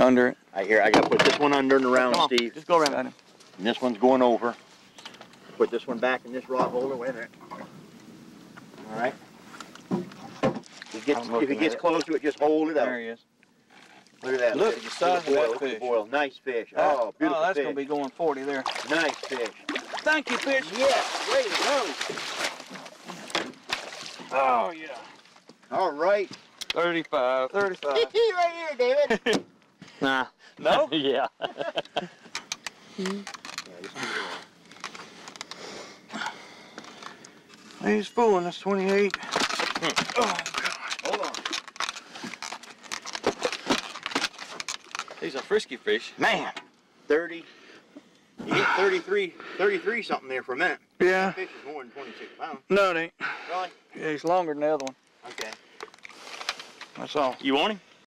Under it. All right, here, I got to put this one under and around, come on, Steve. Just go around. And this one's going over. Put this one back in this rod holder. Wait a minute. All right. If it gets close to it, just hold it up. There he is. Look at that. Look at the size of that fish. Nice fish. Oh, beautiful fish. Oh, that's going to be going 40 there. Nice fish. Thank you, fish. Yes. Way to go. Oh, yeah. All right. 35. 35. Right here, David. Nah. No? Yeah. He's fooling us, 28. Oh, God. Hold on. These are frisky fish. Man. 30. You hit 33, 33 something there for a minute. Yeah. That fish is more than 26 pounds. No, it ain't. Really? Yeah, he's longer than the other one. Okay. That's all. You want him?